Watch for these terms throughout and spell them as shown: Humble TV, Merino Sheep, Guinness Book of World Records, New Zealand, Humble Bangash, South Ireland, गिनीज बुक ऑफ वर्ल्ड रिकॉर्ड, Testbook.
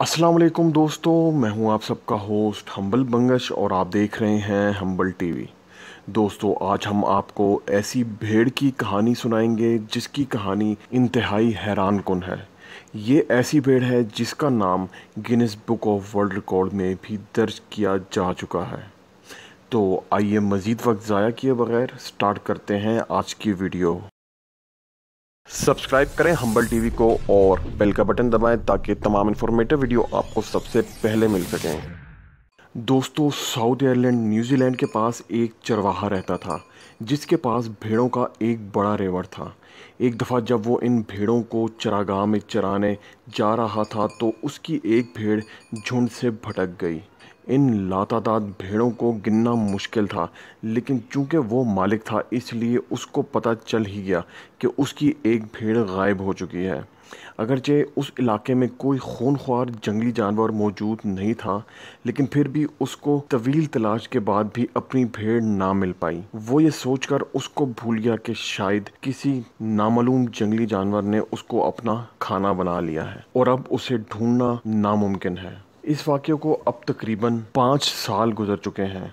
अस्सलाम वालेकुम दोस्तों, मैं हूं आप सबका होस्ट हम्बल बंगश और आप देख रहे हैं हम्बल टीवी। दोस्तों, आज हम आपको ऐसी भेड़ की कहानी सुनाएंगे जिसकी कहानी इंतहाई हैरान कुन है। ये ऐसी भेड़ है जिसका नाम गिनीज बुक ऑफ वर्ल्ड रिकॉर्ड में भी दर्ज किया जा चुका है। तो आइए मज़ीद वक्त ज़ाया किए बगैर स्टार्ट करते हैं आज की वीडियो। सब्सक्राइब करें हम्बल टीवी को और बेल का बटन दबाएं ताकि तमाम इन्फॉर्मेटिव वीडियो आपको सबसे पहले मिल सकें। दोस्तों, साउथ आयरलैंड न्यूजीलैंड के पास एक चरवाहा रहता था जिसके पास भेड़ों का एक बड़ा रेवर था। एक दफ़ा जब वो इन भेड़ों को चरागाह में चराने जा रहा था तो उसकी एक भेड़ झुंड से भटक गई। इन लातादाद भेड़ों को गिनना मुश्किल था, लेकिन चूंकि वो मालिक था इसलिए उसको पता चल ही गया कि उसकी एक भेड़ गायब हो चुकी है। अगरचे उस इलाके में कोई खूनख्वार जंगली जानवर मौजूद नहीं था, लेकिन फिर भी उसको तवील तलाश के बाद भी अपनी भेड़ ना मिल पाई। वो ये सोचकर उसको भूल गया कि शायद किसी नामालूम जंगली जानवर ने उसको अपना खाना बना लिया है और अब उसे ढूंढना नामुमकिन है। इस वाक़े को अब तकरीबन 5 साल गुजर चुके हैं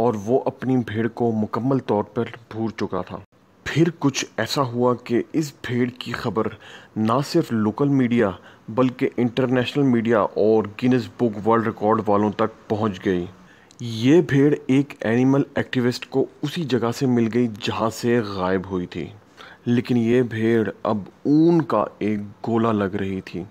और वो अपनी भेड़ को मुकम्मल तौर पर भूल चुका था। फिर कुछ ऐसा हुआ कि इस भेड़ की खबर ना सिर्फ लोकल मीडिया बल्कि इंटरनेशनल मीडिया और गिनीज बुक वर्ल्ड रिकॉर्ड वालों तक पहुंच गई। ये भेड़ एक एनिमल एक्टिविस्ट को उसी जगह से मिल गई जहां से गायब हुई थी, लेकिन ये भेड़ अब ऊन का एक गोला लग रही थी।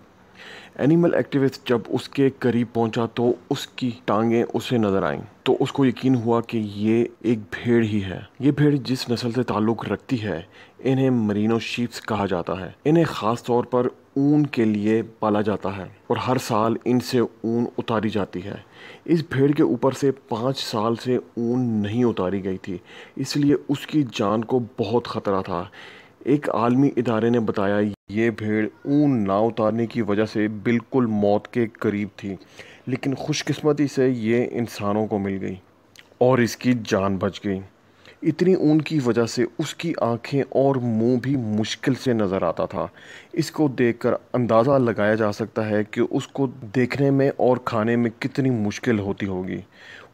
एनिमल एक्टिविस्ट जब उसके करीब पहुंचा तो उसकी टांगें उसे नजर आईं, तो उसको यकीन हुआ कि ये एक भेड़ ही है। ये भेड़ जिस नस्ल से ताल्लुक़ रखती है इन्हें मरीनो शीप्स कहा जाता है। इन्हें ख़ास तौर पर ऊन के लिए पाला जाता है और हर साल इनसे ऊन उतारी जाती है। इस भेड़ के ऊपर से 5 साल से ऊन नहीं उतारी गई थी, इसलिए उसकी जान को बहुत ख़तरा था। एक आलमी इदारे ने बताया ये भेड़ ऊन ना उतारने की वजह से बिल्कुल मौत के करीब थी, लेकिन खुशकिस्मती से ये इंसानों को मिल गई और इसकी जान बच गई। इतनी ऊन की वजह से उसकी आंखें और मुंह भी मुश्किल से नज़र आता था। इसको देखकर अंदाज़ा लगाया जा सकता है कि उसको देखने में और खाने में कितनी मुश्किल होती होगी।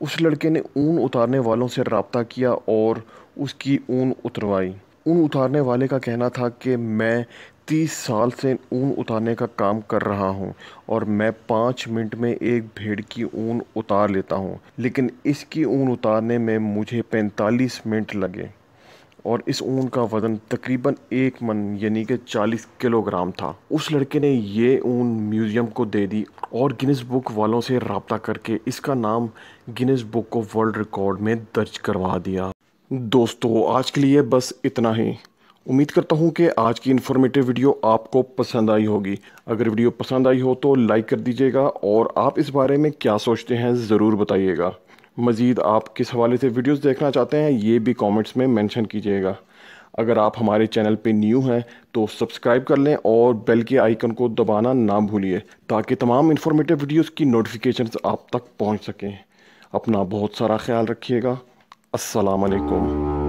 उस लड़के ने ऊन उतारने वालों से रब्ता किया और उसकी ऊन उतरवाई। ऊन उतारने वाले का कहना था कि मैं 30 साल से ऊन उतारने का काम कर रहा हूं और मैं 5 मिनट में एक भेड़ की ऊन उतार लेता हूं, लेकिन इसकी ऊन उतारने में मुझे 45 मिनट लगे और इस ऊन का वज़न तकरीबन 1 मन यानी कि 40 किलोग्राम था। उस लड़के ने ये ऊन म्यूज़ियम को दे दी और गिनीज बुक वालों से रब्ता करके इसका नाम गिनीज बुक ऑफ वर्ल्ड रिकॉर्ड में दर्ज करवा दिया। दोस्तों, आज के लिए बस इतना ही। उम्मीद करता हूं कि आज की इन्फॉर्मेटिव वीडियो आपको पसंद आई होगी। अगर वीडियो पसंद आई हो तो लाइक कर दीजिएगा और आप इस बारे में क्या सोचते हैं ज़रूर बताइएगा। मज़ीद आप किस हवाले से वीडियोस देखना चाहते हैं ये भी कमेंट्स में मेंशन कीजिएगा। अगर आप हमारे चैनल पे न्यू हैं तो सब्सक्राइब कर लें और बेल के आइकन को दबाना ना भूलिए ताकि तमाम इन्फॉर्मेटिव वीडियोज़ की नोटिफिकेशंस आप तक पहुँच सकें। अपना बहुत सारा ख्याल रखिएगा। अस्सलाम वालेकुम।